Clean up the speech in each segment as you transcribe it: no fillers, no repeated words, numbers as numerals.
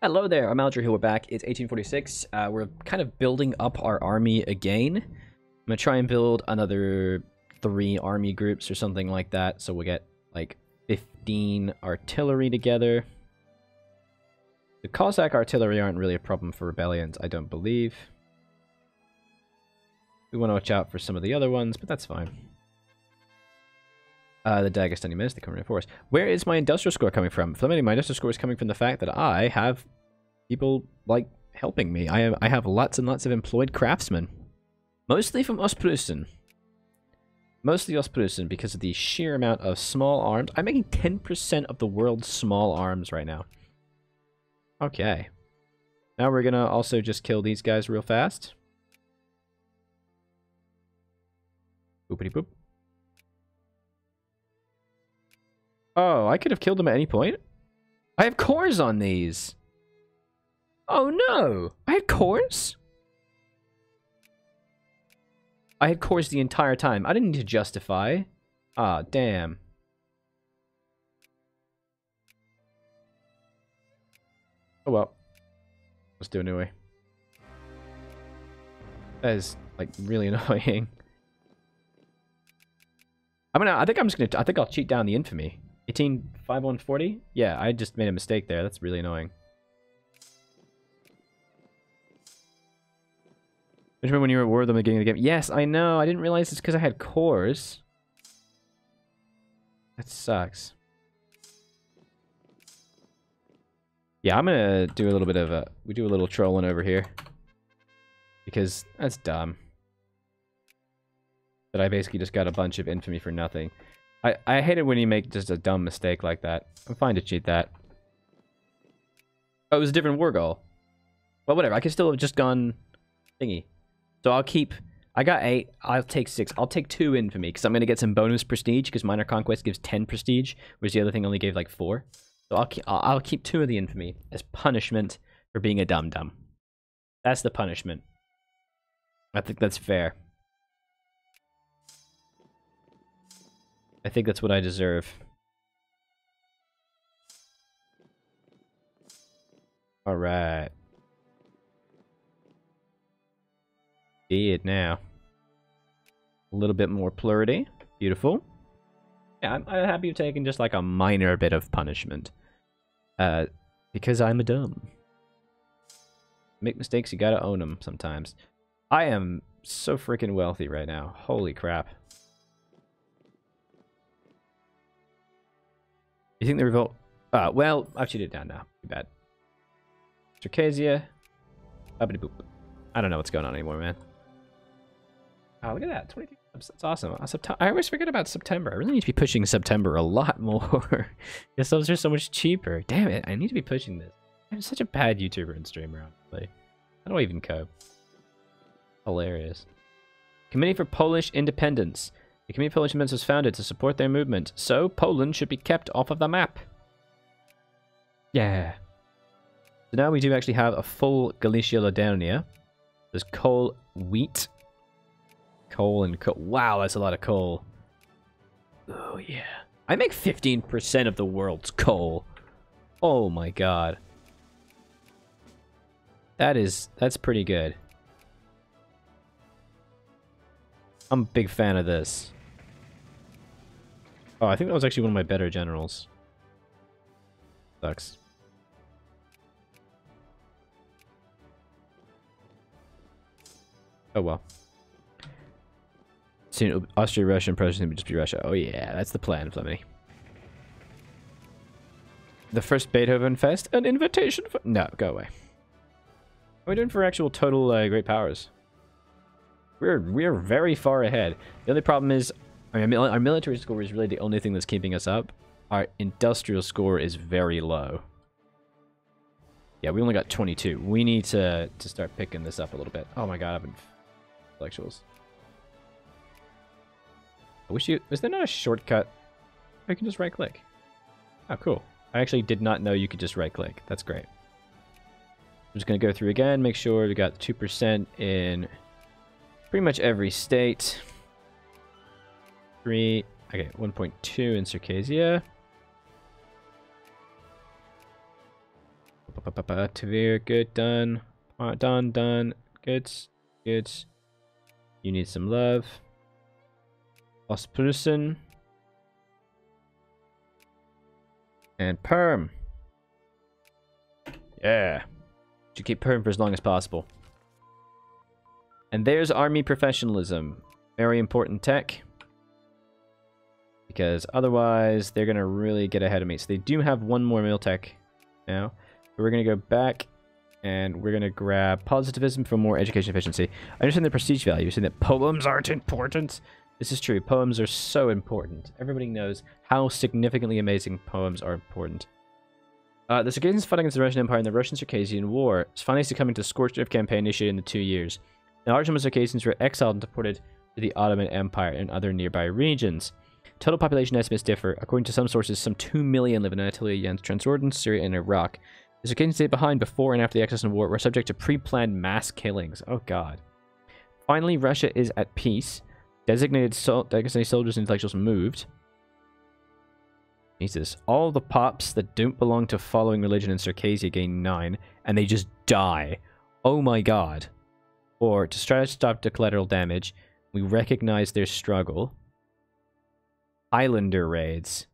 Hello there, I'm Aldrahill, we're back. It's 1846. We're kind of building up our army again. I'm gonna try and build another 3 army groups or something like that, so we'll get like 15 artillery together. The Cossack artillery aren't really a problem for rebellions, I don't believe. We want to watch out for some of the other ones, but that's fine. The Dagestani menace, they come reinforce. Where is my industrial score coming from? Flemmy, my industrial score is coming from the fact that I have people, like, helping me. I have lots and lots of employed craftsmen. Mostly from Ostpreußen. Mostly Ostpreußen because of the sheer amount of small arms. I'm making 10% of the world's small arms right now. Okay. Now we're gonna also just kill these guys real fast. Boopity boop. Oh, I could have killed them at any point. I have cores on these. Oh no! I had cores? I had cores the entire time. I didn't need to justify. Ah, damn. Oh well. Let's do it anyway. That is, like, really annoying. I think I'll cheat down the infamy. 185140? Yeah, I just made a mistake there. That's really annoying. Don't you remember when you were at war with them at the beginning of the game? Yes, I know. I didn't realize it's because I had cores. That sucks. Yeah, I'm gonna do a little bit of a... We do a little trolling over here. Because that's dumb. That I basically just got a bunch of infamy for nothing. I hate it when you make just a dumb mistake like that. I'm fine to cheat that. Oh, it was a different war goal. Well, whatever. I could still have just gone thingy. So I'll keep... I got 8. I'll take 6. I'll take 2 infamy because I'm going to get some bonus prestige because Minor Conquest gives 10 prestige, whereas the other thing only gave like 4. So I'll keep 2 of the infamy as punishment for being a dum-dum. That's the punishment. I think that's fair. I think that's what I deserve. Alright. Be it now. A little bit more plurality. Beautiful. Yeah, I'm happy with taking just like a minor bit of punishment. Because I'm a dumb. Make mistakes, you gotta own them sometimes. I am so freaking wealthy right now. Holy crap. You think the revolt... well, I've cheated down now. Too bad. Circassia. Boop. I don't know what's going on anymore, man. Oh, look at that. 23 subs. That's awesome. I always forget about September. I really need to be pushing September a lot more. The subs are so much cheaper. Damn it. I need to be pushing this. I'm such a bad YouTuber and streamer, honestly. How do I even cope? Hilarious. Committee for Polish Independence. The Committee of Polish Independence was founded to support their movement, so Poland should be kept off of the map. Yeah. So now we do actually have a full Galicia-Lodomeria. There's coal, wheat, coal, and coal. Wow, that's a lot of coal. Oh, yeah. I make 15% of the world's coal. Oh, my God. That's pretty good. I'm a big fan of this. Oh, I think that was actually one of my better generals. Sucks. Oh well. Soon Austria, Russia, and Prussia would just be Russia. Oh yeah, that's the plan, Flemmy. The first Beethoven Fest, an invitation for... No, go away. What are we doing for actual total great powers? We're very far ahead. The only problem is, I mean, our military score is really the only thing that's keeping us up. Our industrial score is very low. Yeah, we only got 22. We need to start picking this up a little bit. Oh my God, I've been intellectuals. I wish you... Is there not a shortcut? I can just right-click. Oh, cool. I actually did not know you could just right-click. That's great. I'm just going to go through again, make sure we got 2% in... Pretty much every state. 3, okay, 1.2 in Circassia. Tver, good, done. Done, done. Good, good. You need some love. Ostpreußen. And Perm. Yeah. To keep Perm for as long as possible. And there's army professionalism. Very important tech. Because otherwise, they're going to really get ahead of me. So they do have one more mill tech now. But we're going to go back and we're going to grab positivism for more education efficiency. I understand the prestige value. You're saying that poems aren't important. This is true. Poems are so important. Everybody knows how significantly amazing poems are important. The Circassians fought against the Russian Empire in the Russian-Circassian War. It's finally succumbing to the scorched earth campaign initiated in the 2 years. The large number of Circassians were exiled and deported to the Ottoman Empire and other nearby regions. Total population estimates differ. According to some sources, some 2 million live in Anatolia, Transjordan, Syria, and Iraq. The Circassians stayed behind before and after the excess of war were subject to pre-planned mass killings. Oh god. Finally, Russia is at peace. Designated soldiers and intellectuals moved. Jesus. All the pops that don't belong to following religion in Circassia gain 9, and they just die. Oh my god. Or, to try to stop the collateral damage, we recognize their struggle. Islander raids.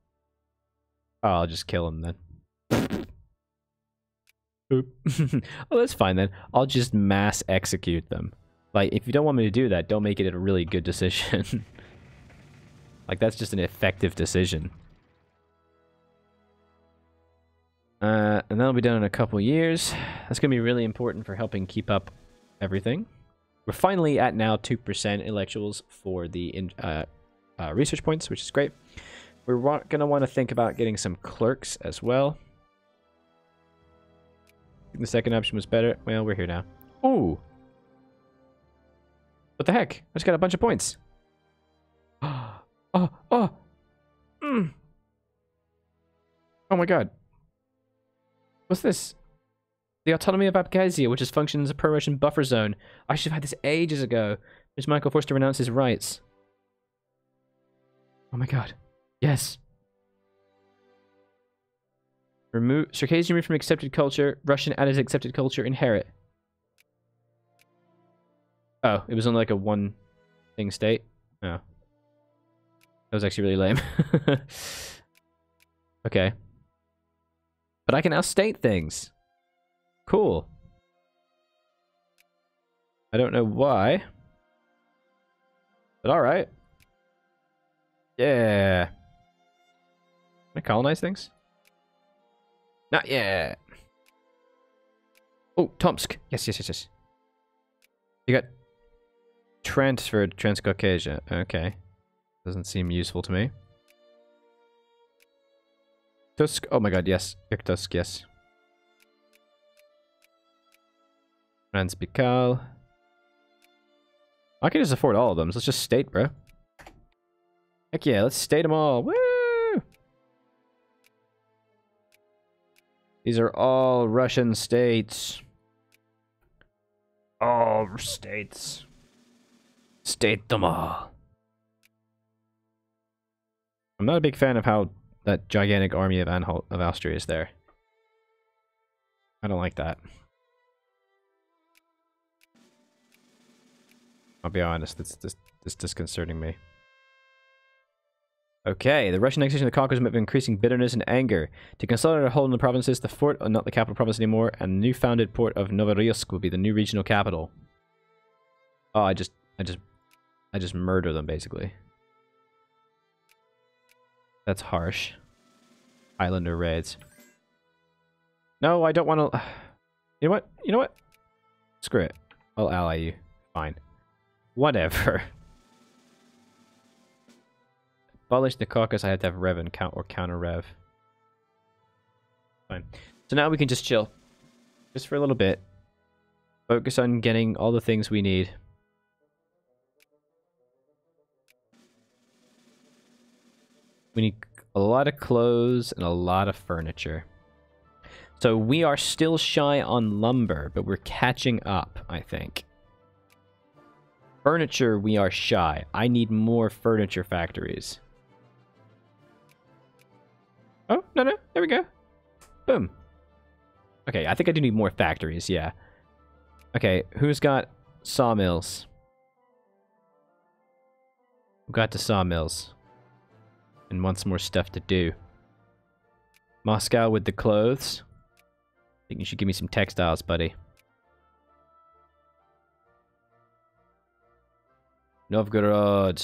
Oh, I'll just kill them then. Oh, that's fine then. I'll just mass execute them. Like, if you don't want me to do that, don't make it a really good decision. Like, that's just an effective decision. And that'll be done in a couple years. That's going to be really important for helping keep up everything. We're finally at now 2% intellectuals for the research points, which is great. We're going to want to think about getting some clerks as well. The second option was better. Well, we're here now. Ooh! What the heck? I just got a bunch of points. Oh, oh! Mm. Oh my god. What's this? The autonomy of Abkhazia, which is functioning as a pro-Russian buffer zone. I should have had this ages ago. Prince Michael forced to renounce his rights. Oh my god. Yes. Remove Circassian removed from accepted culture. Russian added accepted culture. Inherit. Oh, it was only like a one thing state. Oh. That was actually really lame. Okay. But I can now state things. Cool. I don't know why. But alright. Yeah. Can I colonize things? Not yet. Oh, Tomsk. Yes, yes, yes, yes. You got transferred to Transcaucasia. Okay. Doesn't seem useful to me. Tusk. Oh my god, yes. Tusk, yes. Transbaikal. I can just afford all of them, so let's just state, bro. Heck yeah, let's state them all. Woo! These are all Russian states. All states. State them all. I'm not a big fan of how that gigantic army of Austria is there. I don't like that. I'll be honest, it's disconcerting me. Okay, the Russian annexation of the Caucasus met with increasing bitterness and anger. To consolidate our hold in the provinces, the fort are not the capital province anymore, and the new founded port of Novorossiysk will be the new regional capital. Oh, I just murder them basically. That's harsh. Islander raids. No, I don't want to. You know what? You know what? Screw it. I'll ally you. Fine. Whatever. Abolish the Caucasus, I have to have Rev and counter Rev. Fine. So now we can just chill. Just for a little bit. Focus on getting all the things we need. We need a lot of clothes and a lot of furniture. So we are still shy on lumber, but we're catching up, I think. Furniture, we are shy. I need more furniture factories. Oh, no, no. There we go. Boom. Okay, I think I do need more factories, yeah. Okay, who's got sawmills? Who got the sawmills? And wants more stuff to do. Moscow with the clothes. I think you should give me some textiles, buddy. Novgorod.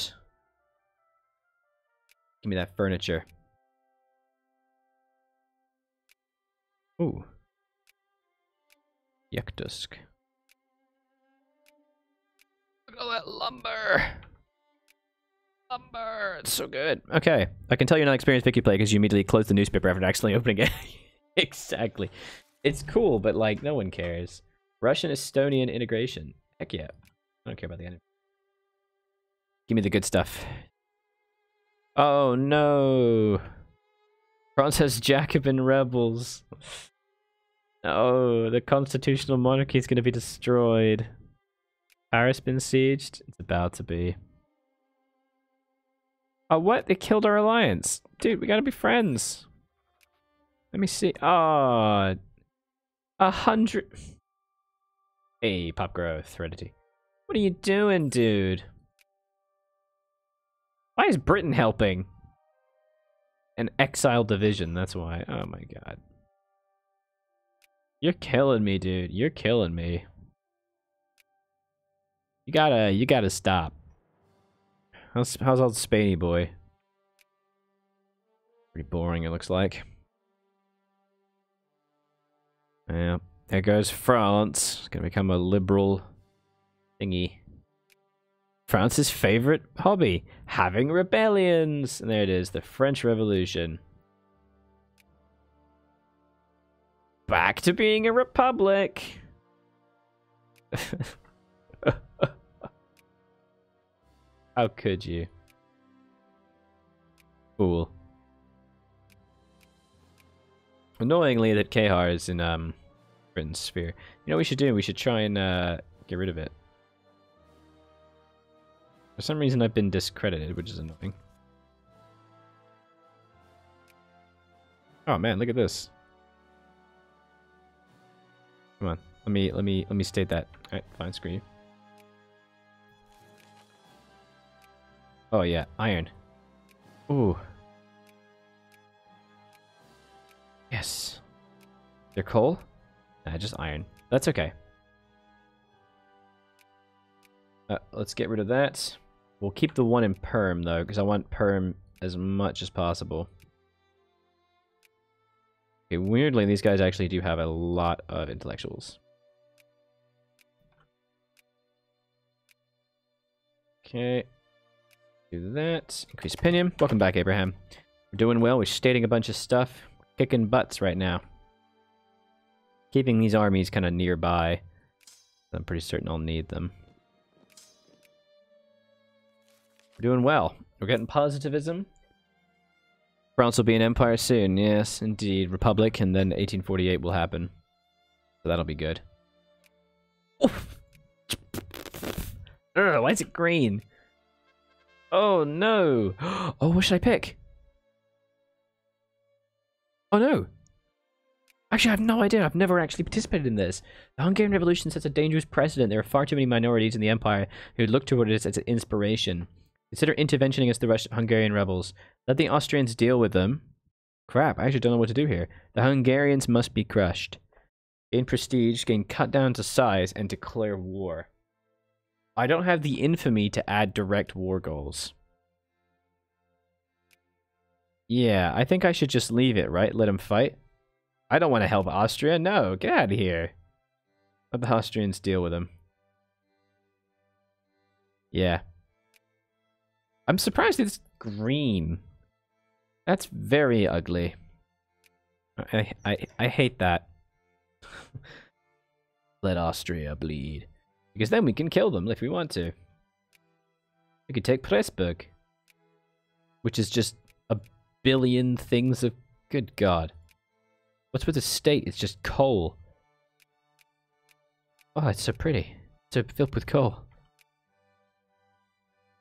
Give me that furniture. Ooh. Yektusk. Look at all that lumber. Lumber. It's so good. Okay. I can tell you're not experienced Vicky play because you immediately close the newspaper after accidentally opening it. Exactly. It's cool, but like, no one cares. Russian-Estonian integration. Heck yeah. I don't care about the enemy. Give me the good stuff. Oh no. France has Jacobin rebels. Oh, the constitutional monarchy is going to be destroyed. Paris been sieged? It's about to be. Oh, what? They killed our alliance. Dude, we gotta be friends. Let me see. Ah, 100. Hey, pop growth, heredity. What are you doing, dude? Why is Britain helping? An exile division, that's why. Oh my god. You're killing me, dude. You're killing me. You gotta stop. How's old Spainy boy? Pretty boring, it looks like. Yeah, there goes France. It's gonna become a liberal thingy. France's favorite hobby, having rebellions. And there it is, the French Revolution. Back to being a republic. How could you? Fool. Annoyingly that Kahar is in Britain's sphere. You know what we should do? We should try and get rid of it. For some reason I've been discredited, which is annoying. Oh man, look at this. Come on, let me state that. All right, fine, screw you. Oh yeah, iron. Ooh. Yes. They're coal? Nah, just iron. That's okay. Let's get rid of that. We'll keep the one in Perm though, because I want Perm as much as possible. Okay, weirdly, these guys actually do have a lot of intellectuals. Okay. Do that. Increase opinion. Welcome back, Abraham. We're doing well. We're stating a bunch of stuff. We're kicking butts right now. Keeping these armies kind of nearby. I'm pretty certain I'll need them. We're doing well. We're getting positivism. France will be an empire soon, yes, indeed. Republic, and then 1848 will happen. So that'll be good. Oof. Ugh, why is it green? Oh no! Oh, what should I pick? Oh no! Actually, I have no idea. I've never actually participated in this. The Hungarian Revolution sets a dangerous precedent. There are far too many minorities in the empire who look toward it as an inspiration. Consider intervention against the Hungarian rebels. Let the Austrians deal with them. Crap, I actually don't know what to do here. The Hungarians must be crushed. Gain prestige, gain cut down to size, and declare war. I don't have the infamy to add direct war goals. Yeah, I think I should just leave it, right? Let them fight. I don't want to help Austria. No, get out of here. Let the Austrians deal with them. Yeah. I'm surprised it's green. That's very ugly. I hate that. Let Austria bleed. Because then we can kill them if we want to. We could take Pressburg. Which is just a billion things of... Good God. What's with the state? It's just coal. Oh, it's so pretty. It's so filled with coal.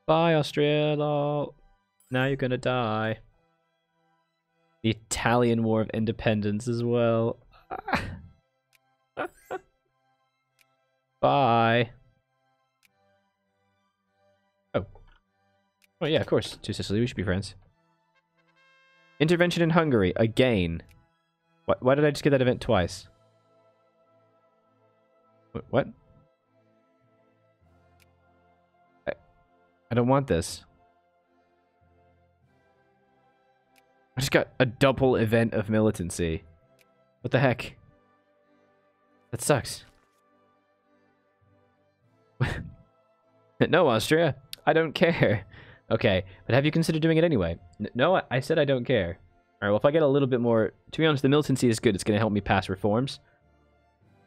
Bye, Austria, lol. Now you're gonna die. The Italian War of Independence as well. Bye. Oh. Oh yeah, of course. To Sicily, we should be friends. Intervention in Hungary again. What? Why did I just get that event twice? What? I don't want this. I just got a double event of militancy. What the heck? That sucks. No, Austria. I don't care. Okay, but have you considered doing it anyway? No, I said I don't care. Alright, well, if I get a little bit more... To be honest, the militancy is good. It's going to help me pass reforms.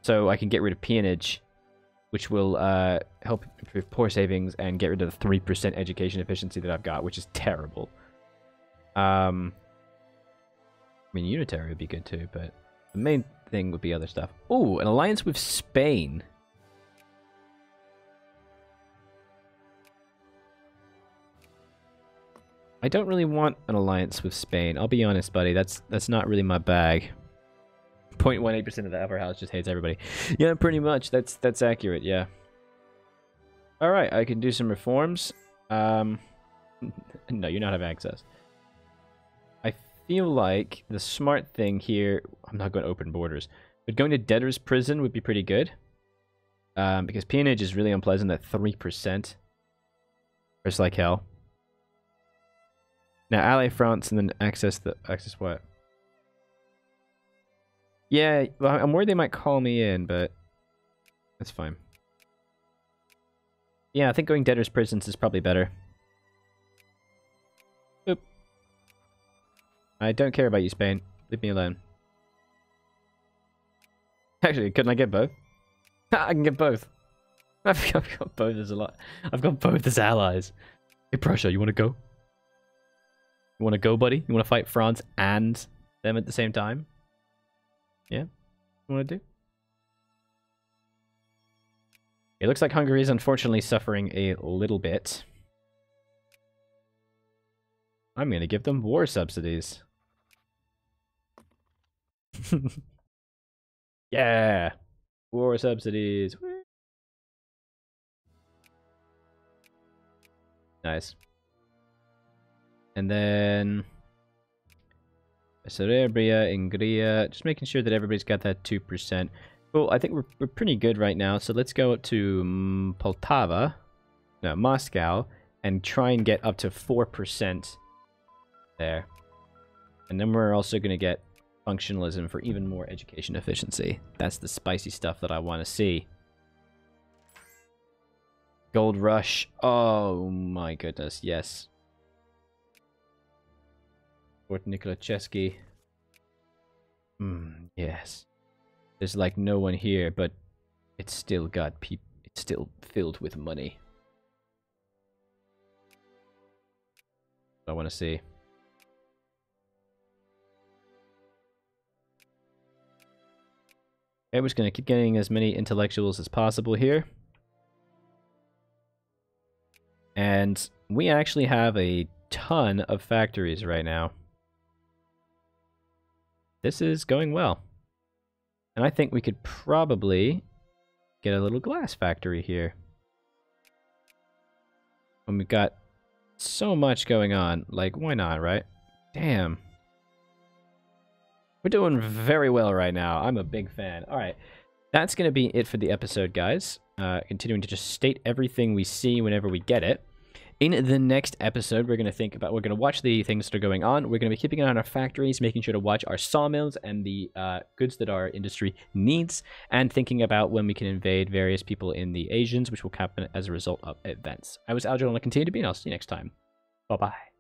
So I can get rid of peonage, which will help improve poor savings and get rid of the 3% education efficiency that I've got, which is terrible. I mean, unitary would be good too, but the main thing would be other stuff. Ooh, an alliance with Spain. I don't really want an alliance with Spain. I'll be honest, buddy. That's not really my bag. 0.18% of the upper house just hates everybody. Yeah, pretty much. That's accurate. Yeah. All right, I can do some reforms. No, you're not having access. I feel like the smart thing here, I'm not going to open borders, but going to debtor's prison would be pretty good. Because peonage is really unpleasant at 3%. It's like hell. Now ally France and then access what? Yeah, well, I'm worried they might call me in, but that's fine. Yeah, I think going debtor's prisons is probably better. I don't care about you, Spain. Leave me alone. Actually, couldn't I get both? I can get both. I've got both as a lot. I've got both as allies. Hey, Prussia, you want to go? You want to go, buddy? You want to fight France and them at the same time? Yeah? You want to do? It looks like Hungary is unfortunately suffering a little bit. I'm going to give them war subsidies. Yeah, war subsidies. Nice. And then Serebria, Ingria, just making sure that everybody's got that 2%. Well, I think we're pretty good right now, so let's go up to Poltava, no, Moscow, and try and get up to 4% there. And then we're also going to get functionalism for even more education efficiency. That's the spicy stuff that I want to see. Gold rush. Oh my goodness, yes. Fort Nikolachevsky. Yes. There's like no one here, but it's still got people. It's still filled with money. I want to see. Okay, we're just going to keep getting as many intellectuals as possible here. And we actually have a ton of factories right now. This is going well. And I think we could probably get a little glass factory here. And we've got so much going on. Like, why not, right? Damn. We're doing very well right now. I'm a big fan. All right. That's going to be it for the episode, guys. Continuing to just state everything we see whenever we get it. In the next episode, we're going to think about... We're going to watch the things that are going on. We're going to be keeping an eye on our factories, making sure to watch our sawmills and the goods that our industry needs, and thinking about when we can invade various people in the Asians, which will happen as a result of events. I was Aldrahill, and I continue to be, and I'll see you next time. Bye-bye.